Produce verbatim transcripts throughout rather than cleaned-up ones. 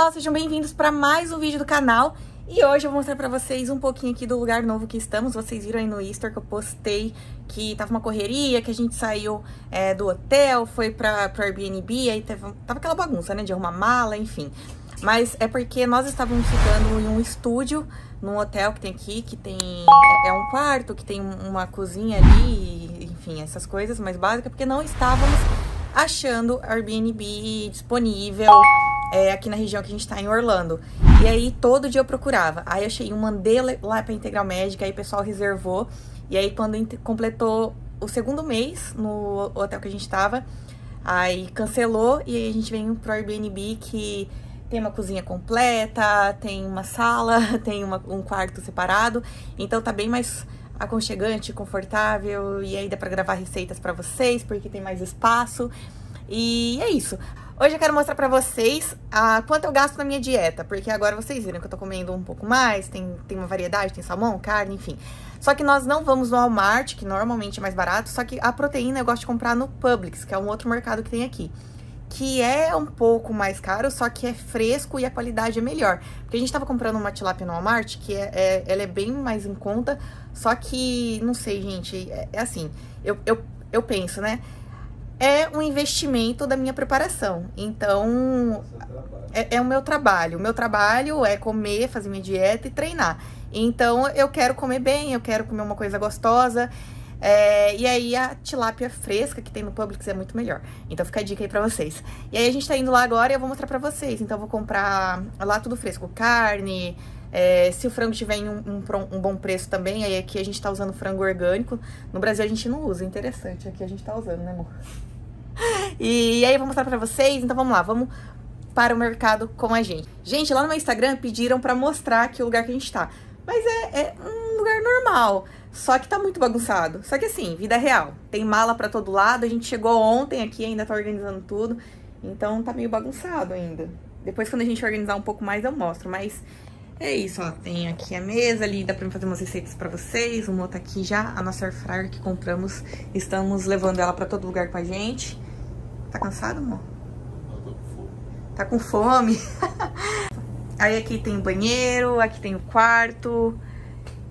pessoal, sejam bem-vindos para mais um vídeo do canal. E hoje eu vou mostrar para vocês um pouquinho aqui do lugar novo que estamos. Vocês viram aí no Easter que eu postei que tava uma correria, que a gente saiu é, do hotel, foi para o Airbnb, aí teve, tava aquela bagunça, né, de arrumar mala, enfim. Mas é porque nós estávamos ficando em um estúdio, num hotel que tem aqui, que tem é um quarto, que tem uma cozinha ali, enfim, essas coisas mais básicas, porque não estávamos achando Airbnb disponível é, aqui na região que a gente está, em Orlando. E aí todo dia eu procurava. Aí eu achei um, mandei lá para Integral Médica, aí o pessoal reservou. E aí quando completou o segundo mês no hotel que a gente estava, aí cancelou e aí a gente vem pro Airbnb, que tem uma cozinha completa, tem uma sala, tem uma, um quarto separado. Então tá bem mais aconchegante, confortável, e aí dá pra gravar receitas pra vocês, porque tem mais espaço. E é isso. Hoje eu quero mostrar pra vocês a, quanto eu gasto na minha dieta, porque agora vocês viram que eu tô comendo um pouco mais, tem, tem uma variedade, tem salmão, carne, enfim. Só que nós não vamos no Walmart, que normalmente é mais barato, só que a proteína eu gosto de comprar no Publix, que é um outro mercado que tem aqui, que é um pouco mais caro, só que é fresco e a qualidade é melhor. Porque a gente tava comprando uma tilápia no Walmart, que é, é, ela é bem mais em conta, só que, não sei, gente, é, é assim, eu, eu, eu penso, né? É um investimento da minha preparação, então é, é o meu trabalho. O meu trabalho é comer, fazer minha dieta e treinar. Então eu quero comer bem, eu quero comer uma coisa gostosa, É, e aí a tilápia fresca que tem no Publix é muito melhor. Então fica a dica aí pra vocês. E aí a gente tá indo lá agora e eu vou mostrar pra vocês. Então eu vou comprar lá tudo fresco, carne, é, se o frango tiver em um, um, um bom preço também. Aí aqui a gente tá usando frango orgânico. No Brasil a gente não usa, é interessante. Aqui a gente tá usando, né, amor? E aí eu vou mostrar pra vocês. Então vamos lá, vamos para o mercado com a gente. Gente, lá no meu Instagram pediram pra mostrar aqui o lugar que a gente tá. Mas é, é um lugar normal, só que tá muito bagunçado. Só que assim, vida real, tem mala pra todo lado. A gente chegou ontem aqui, ainda tá organizando tudo, então tá meio bagunçado ainda. Depois, quando a gente organizar um pouco mais, eu mostro, mas é isso, ó. Tem aqui a mesa ali, dá pra fazer umas receitas pra vocês. Uma tá aqui já, a nossa air fryer que compramos, estamos levando ela pra todo lugar com a gente. Tá cansado, amor? Tá com fome? Aí aqui tem o banheiro, aqui tem o quarto,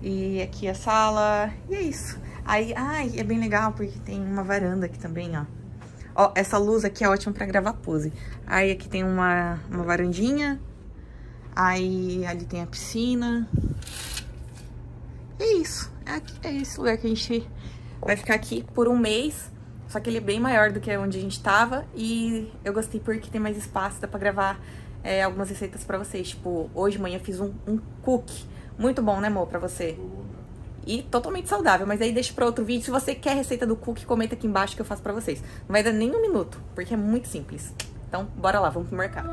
e aqui a sala, e é isso. Aí, ai, é bem legal porque tem uma varanda aqui também, ó. Ó, essa luz aqui é ótima pra gravar pose. Aí aqui tem uma, uma varandinha, aí ali tem a piscina. E é isso, é, aqui, é esse lugar que a gente vai ficar aqui por um mês. Só que ele é bem maior do que onde a gente tava, e eu gostei porque tem mais espaço, dá pra gravar é, algumas receitas pra vocês. Tipo, hoje de manhã eu fiz um, um cookie. Muito bom, né, amor, pra você? E totalmente saudável, mas aí deixa pra outro vídeo. Se você quer a receita do cookie, comenta aqui embaixo que eu faço pra vocês. Não vai dar nem um minuto, porque é muito simples. Então, bora lá, vamos pro mercado.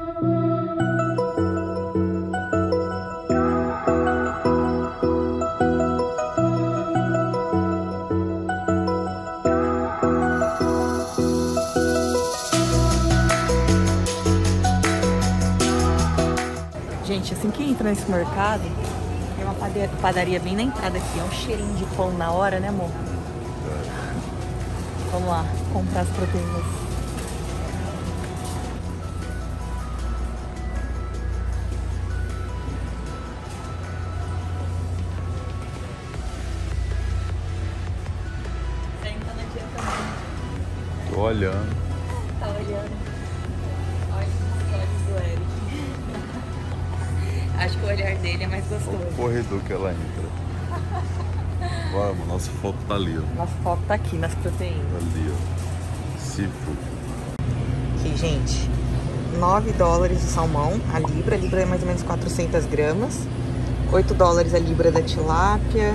Gente, assim que entra nesse mercado, uma padaria bem na entrada aqui, é um cheirinho de pão na hora, né, amor? Vamos lá, comprar as proteínas. Sentando aqui também. Tô olhando. Tá olhando. Acho que o olhar dele é mais gostoso. O corredor que ela entra. Vamos, nosso foco tá ali, ó. Nosso foco tá aqui, nas proteínas. Ali, ó. Seafood. Aqui, gente. nove dólares o salmão, a libra. A libra é mais ou menos quatrocentas gramas. oito dólares a libra da tilápia.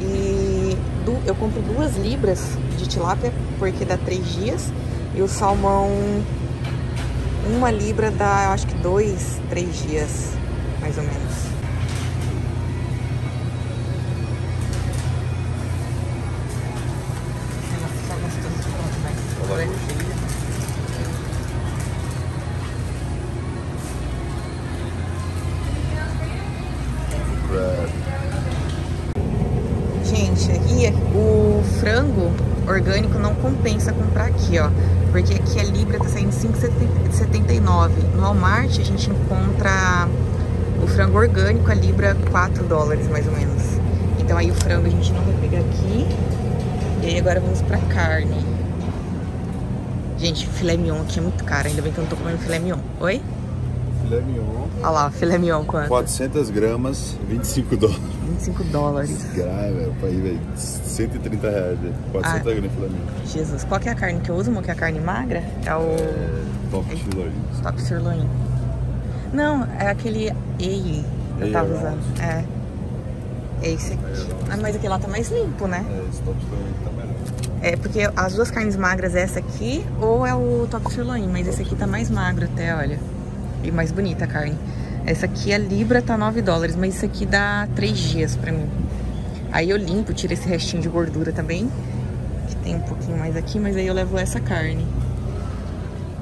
E do, eu compro duas libras de tilápia, porque dá três dias. E o salmão, uma libra dá, eu acho que dois, três dias, mais ou menos. Nossa, só gostoso de pronto, né? Olha aqui. Gente, aqui o frango orgânico não compensa comprar aqui, ó. porque aqui a libra tá saindo cinco reais e setenta e nove centavos. No Walmart a gente encontra o frango orgânico, a libra quatro dólares mais ou menos. Então aí o frango a gente não vai pegar aqui. E aí agora vamos pra carne. Gente, filé mignon aqui é muito caro, ainda bem que eu não tô comendo filé mignon. Oi? Filé mignon. Olha lá, filé mignon quanto? quatrocentas gramas, vinte e cinco dólares. vinte e cinco dólares. Desgraça, velho, pra ir, velho, cento e trinta reais, velho. quatrocentas gramas filé mignon. Jesus, qual que é a carne que eu uso, amor? Que é a carne magra? É o... É, top sirloin. É, top sirloin. Não, é aquele ei que eu tava usando. É. É esse aqui. Ah, mas aquele lá tá mais limpo, né? É, esse top sirloin tá mais limpo. É, porque as duas carnes magras é essa aqui ou é o top sirloin, mas top esse aqui tá mais magro até, olha. E mais bonita a carne. Essa aqui, a libra, tá nove dólares, mas isso aqui dá três dias pra mim. Aí eu limpo, tiro esse restinho de gordura também, que tem um pouquinho mais aqui, mas aí eu levo essa carne.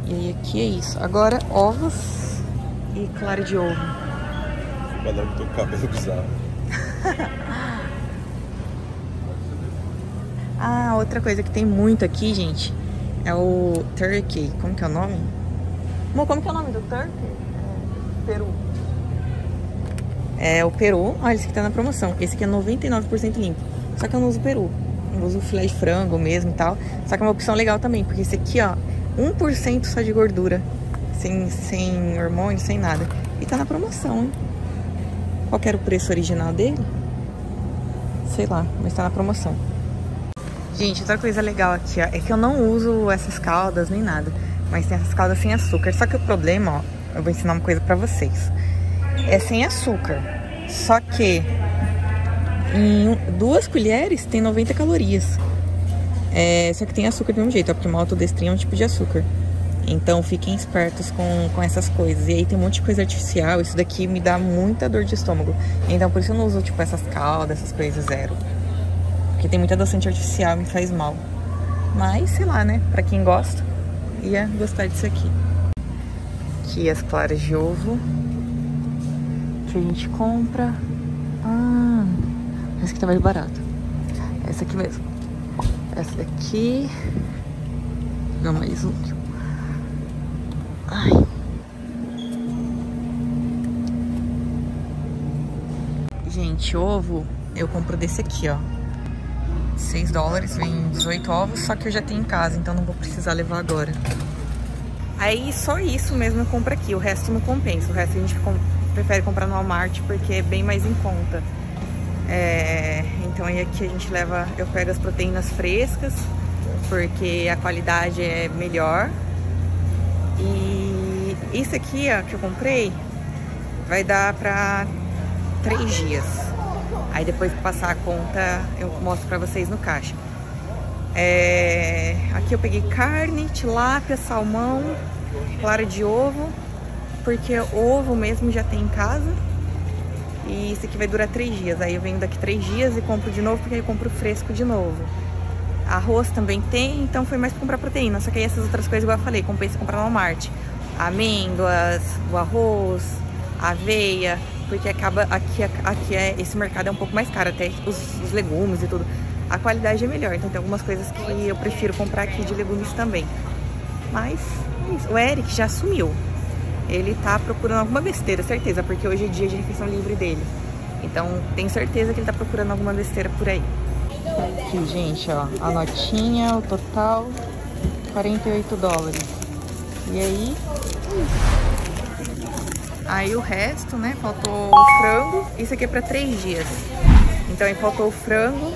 E aí aqui é isso. Agora, ovos e clara de ovo. Vai dar o teu cabelo bizarro. Ah, outra coisa que tem muito aqui, gente, é o turkey. Como que é o nome? Amor, como que é o nome do turkey? É, peru. É o peru. Olha, esse aqui tá na promoção. Esse aqui é noventa e nove por cento limpo. Só que eu não uso peru. Eu uso filé de frango mesmo e tal. Só que é uma opção legal também, porque esse aqui, ó, um por cento só de gordura. Sem, sem hormônio, sem nada. E tá na promoção, hein? Qual que era o preço original dele? Sei lá, mas tá na promoção. Gente, outra coisa legal aqui, ó, é que eu não uso essas caldas nem nada. Mas tem essas caldas sem açúcar. Só que o problema, ó, eu vou ensinar uma coisa pra vocês. É sem açúcar. Só que em duas colheres tem noventa calorias. É, só que tem açúcar do mesmo jeito, ó, porque maltodextrina é um tipo de açúcar. Então fiquem espertos com, com essas coisas. E aí tem um monte de coisa artificial. Isso daqui me dá muita dor de estômago. Então por isso eu não uso tipo essas caldas, essas coisas zero. Porque tem muito adoçante artificial, me faz mal. Mas sei lá, né? Pra quem gosta, ia gostar disso aqui. Aqui as claras de ovo que a gente compra. Ah, essa aqui tá mais barata. Essa aqui mesmo. Essa daqui. Vou pegar mais um. Ai. Gente, ovo eu compro desse aqui, ó. seis dólares, vem dezoito ovos, só que eu já tenho em casa, então não vou precisar levar agora. Aí só isso mesmo eu compro aqui, o resto não compensa. O resto a gente com... prefere comprar no Walmart porque é bem mais em conta. É... Então aí aqui a gente leva, eu pego as proteínas frescas, porque a qualidade é melhor. E isso aqui, ó, que eu comprei, vai dar pra três dias. Aí depois que passar a conta, eu mostro pra vocês no caixa. É... Aqui eu peguei carne, tilápia, salmão, clara de ovo, porque ovo mesmo já tem em casa. E isso aqui vai durar três dias. Aí eu venho daqui três dias e compro de novo, porque aí eu compro fresco de novo. Arroz também tem, então foi mais pra comprar proteína. Só que aí essas outras coisas, igual eu falei, compensa comprar no Walmart. Amêndoas, o arroz, aveia... Porque acaba aqui, aqui é, esse mercado é um pouco mais caro, até os, os legumes e tudo. A qualidade é melhor, então tem algumas coisas que eu prefiro comprar aqui de legumes também. Mas é isso. O Eric já sumiu. Ele tá procurando alguma besteira, certeza, porque hoje é dia de refeição livre dele. Então tenho certeza que ele tá procurando alguma besteira por aí. Aqui, gente, ó, a notinha, o total, quarenta e oito dólares. E aí... Aí o resto, né, faltou o frango. Isso aqui é pra três dias. Então aí faltou o frango,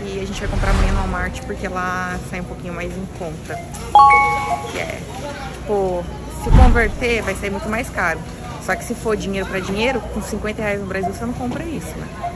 que a gente vai comprar amanhã no Walmart, porque lá sai um pouquinho mais em conta. Que é, tipo, se converter vai sair muito mais caro. Só que se for dinheiro pra dinheiro, com cinquenta reais no Brasil você não compra isso, né?